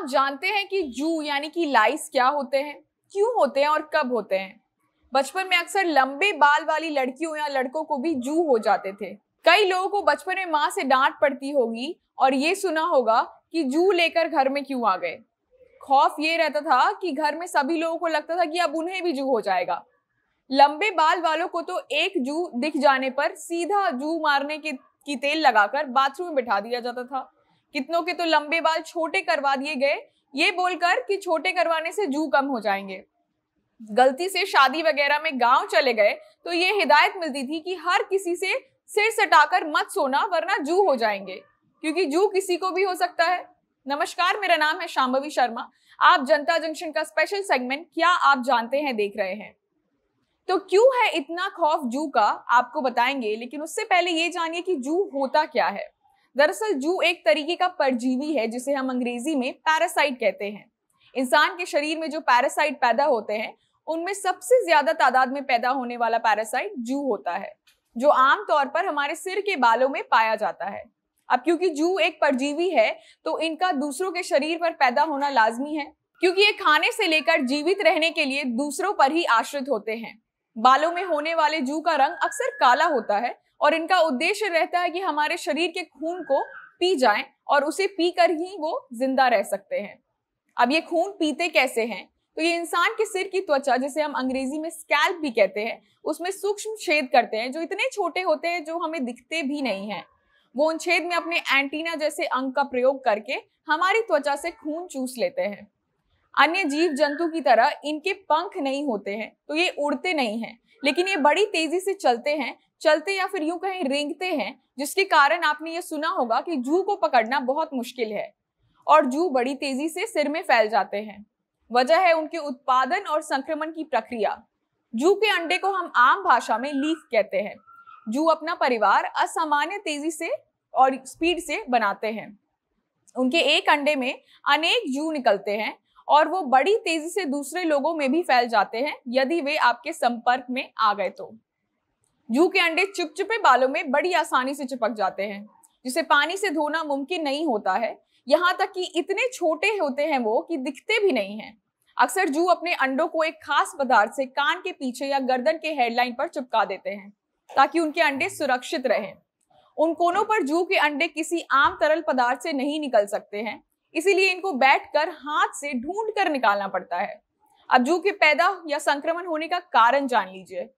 आप जानते हैं कि जू यानी कि लाइस क्या होते हैं, क्यों होते हैं और कब होते हैं? बचपन में अक्सर लंबे बाल वाली लड़कियों या लड़कों को भी जू हो जाते थे। कई लोगों को बचपन में माँ से डांट पड़ती होगी और ये सुना होगा कि जू लेकर घर में क्यों आ गए। खौफ ये रहता था कि घर में सभी लोगों को लगता था कि अब उन्हें भी जू हो जाएगा। लंबे बाल वालों को तो एक जू दिख जाने पर सीधा जू मारने की तेल लगाकर बाथरूम में बिठा दिया जाता था। कितनों के तो लंबे बाल छोटे करवा दिए गए ये बोलकर कि छोटे करवाने से जू कम हो जाएंगे। गलती से शादी वगैरह में गांव चले गए तो ये हिदायत मिलती थी कि हर किसी से सिर सटाकर मत सोना वरना जू हो जाएंगे, क्योंकि जू किसी को भी हो सकता है। नमस्कार, मेरा नाम है शांभवी शर्मा। आप जनता जंक्शन का स्पेशल सेगमेंट क्या आप जानते हैं देख रहे हैं। तो क्यों है इतना खौफ जू का आपको बताएंगे, लेकिन उससे पहले ये जानिए कि जू होता क्या है। दरअसल जू एक तरीके का परजीवी है जिसे हम अंग्रेजी में पैरासाइट कहते हैं। इंसान के शरीर में जो पैरासाइट पैदा होते हैं उनमें सबसे ज्यादा तादाद में पैदा होने वाला पैरासाइट जू होता है, जो आमतौर पर हमारे सिर के बालों में पाया जाता है। अब क्योंकि जू एक परजीवी है तो इनका दूसरों के शरीर पर पैदा होना लाजमी है, क्योंकि ये खाने से लेकर जीवित रहने के लिए दूसरों पर ही आश्रित होते हैं। बालों में होने वाले जू का रंग अक्सर काला होता है और इनका उद्देश्य रहता है कि हमारे शरीर के खून को पी जाएं और उसे पीकर ही वो जिंदा रह सकते हैं। अब ये खून पीते कैसे हैं, तो ये इंसान के सिर की त्वचा, जिसे हम अंग्रेजी में स्कैल्प भी कहते हैं, उसमें सूक्ष्म छेद करते हैं जो इतने छोटे होते हैं जो हमें दिखते भी नहीं हैं। वो उन छेद में अपने एंटीना जैसे अंग का प्रयोग करके हमारी त्वचा से खून चूस लेते हैं। अन्य जीव जंतु की तरह इनके पंख नहीं होते हैं तो ये उड़ते नहीं हैं, लेकिन ये बड़ी तेजी से चलते या फिर यूं कहीं रेंगते हैं, जिसके कारण आपने ये सुना होगा कि जू को पकड़ना बहुत मुश्किल है और जू बड़ी तेजी से सिर में फैल जाते हैं। वजह है उनके उत्पादन और संक्रमण की प्रक्रिया। जू के अंडे को हम आम भाषा में लीफ कहते हैं। जू अपना परिवार असामान्य तेजी से और स्पीड से बनाते हैं। उनके एक अंडे में अनेक जू निकलते हैं और वो बड़ी तेजी से दूसरे लोगों में भी फैल जाते हैं यदि वे आपके संपर्क में आ गए तो। जू के अंडे चिपचिपे बालों में बड़ी आसानी से चिपक जाते हैं, जिसे पानी से धोना मुमकिन नहीं होता है। यहाँ तक कि इतने छोटे होते हैं वो कि दिखते भी नहीं हैं। अक्सर जू अपने अंडों को एक खास पदार्थ से कान के पीछे या गर्दन के हेडलाइन पर चिपका देते हैं ताकि उनके अंडे सुरक्षित रहें। उन कोनों पर जू के अंडे किसी आम तरल पदार्थ से नहीं निकल सकते हैं, इसीलिए इनको बैठकर हाथ से ढूंढकर निकालना पड़ता है। अब जू के पैदा या संक्रमण होने का कारण जान लीजिए।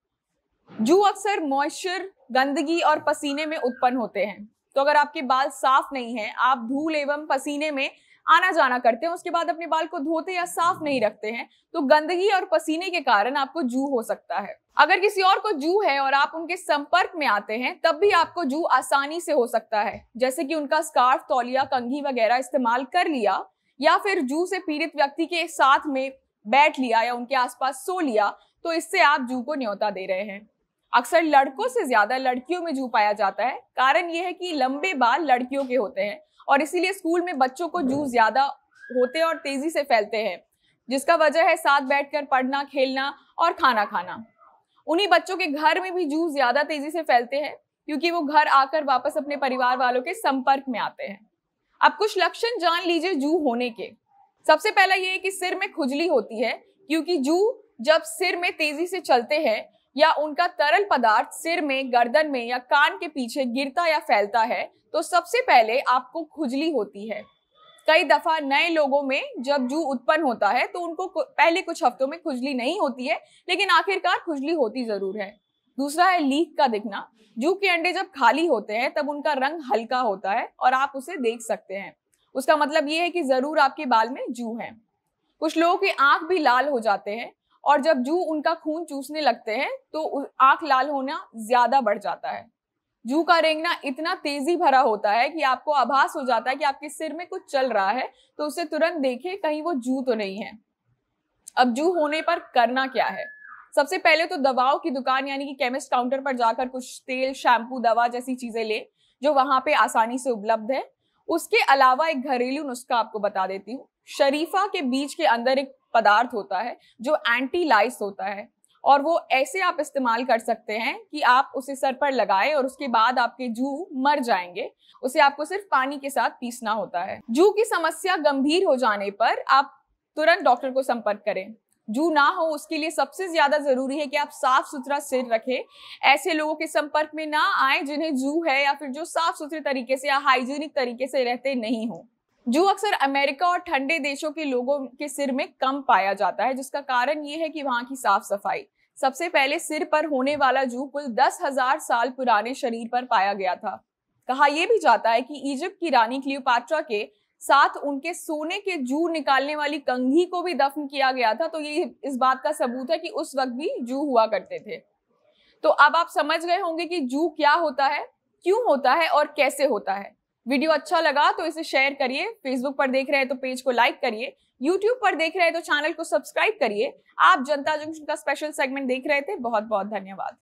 जू अक्सर मॉइस्चर, गंदगी और पसीने में उत्पन्न होते हैं। तो अगर आपके बाल साफ नहीं है, आप धूल एवं पसीने में आना जाना करते हैं, उसके बाद अपने बाल को धोते या साफ नहीं रखते हैं, तो गंदगी और पसीने के कारण आपको जू हो सकता है। अगर किसी और को जू है और आप उनके संपर्क में आते हैं तब भी आपको जू आसानी से हो सकता है, जैसे कि उनका स्कार्फ, तौलिया, कंघी वगैरह इस्तेमाल कर लिया या फिर जू से पीड़ित व्यक्ति के साथ में बैठ लिया या उनके आसपास सो लिया, तो इससे आप जू को न्योता दे रहे हैं। अक्सर लड़कों से ज्यादा लड़कियों में जू पाया जाता है। कारण यह है कि लंबे बाल लड़कियों के होते हैं और इसीलिए स्कूल में बच्चों को जू ज्यादा होते हैं और तेजी से फैलते हैं, जिसका वजह है साथ बैठकर पढ़ना, खेलना और खाना खाना। उन्हीं बच्चों के घर में भी जू ज्यादा तेजी से फैलते हैं क्योंकि वो घर आकर वापस अपने परिवार वालों के संपर्क में आते हैं। अब कुछ लक्षण जान लीजिए जू होने के। सबसे पहला ये है कि सिर में खुजली होती है, क्योंकि जू जब सिर में तेजी से चलते हैं या उनका तरल पदार्थ सिर में, गर्दन में या कान के पीछे गिरता या फैलता है तो सबसे पहले आपको खुजली होती है। कई दफा नए लोगों में जब जू उत्पन्न होता है तो उनको पहले कुछ हफ्तों में खुजली नहीं होती है, लेकिन आखिरकार खुजली होती जरूर है। दूसरा है लीक का दिखना। जू के अंडे जब खाली होते हैं तब उनका रंग हल्का होता है और आप उसे देख सकते हैं। उसका मतलब ये है कि जरूर आपके बाल में जू है। कुछ लोगों की आंख भी लाल हो जाते हैं और जब जू उनका खून चूसने लगते हैं तो आंख लाल होना ज्यादा बढ़ जाता है। जू का रेंगना इतना तेजी भरा होता है कि आपको आभास हो जाता है कि आपके सिर में कुछ चल रहा है, तो उसे तुरंत देखें कहीं वो जू तो नहीं है। अब जू होने पर करना क्या है? सबसे पहले तो दवाओं की दुकान यानी कि केमिस्ट काउंटर पर जाकर कुछ तेल, शैम्पू, दवा जैसी चीजें ले जो वहां पे आसानी से उपलब्ध है। उसके अलावा एक घरेलू नुस्खा आपको बता देती हूँ। शरीफा के बीज के अंदर एक पदार्थ होता है जो एंटी लाइस होता है और वो ऐसे आप इस्तेमाल कर सकते हैं कि आप उसे सर पर लगाएं और उसके बाद आपके जू मर जाएंगे। उसे आपको सिर्फ पानी के साथ पीसना होता है। जू की समस्या गंभीर हो जाने पर आप तुरंत डॉक्टर को संपर्क करें। जू ना हो उसके लिए सबसे ज्यादा जरूरी है कि आप साफ सुथरा सिर रखें, ऐसे लोगों के संपर्क में ना आए जिन्हें जू है या फिर जो साफ सुथरे तरीके से या हाइजीनिक तरीके से रहते नहीं हो। जू अक्सर अमेरिका और ठंडे देशों के लोगों के सिर में कम पाया जाता है, जिसका कारण ये है कि वहाँ की साफ सफाई। सबसे पहले सिर पर होने वाला जू कुल 10,000 साल पुराने शरीर पर पाया गया था। कहा यह भी जाता है कि इजिप्ट की रानी क्लियोपात्रा के साथ उनके सोने के जू निकालने वाली कंघी को भी दफन किया गया था, तो ये इस बात का सबूत है कि उस वक्त भी जू हुआ करते थे। तो अब आप समझ गए होंगे कि जू क्या होता है, क्यों होता है और कैसे होता है। वीडियो अच्छा लगा तो इसे शेयर करिए। फेसबुक पर देख रहे हैं तो पेज को लाइक करिए। यूट्यूब पर देख रहे हैं तो चैनल को सब्सक्राइब करिए। आप जनता जंक्शन का स्पेशल सेगमेंट देख रहे थे, बहुत बहुत धन्यवाद।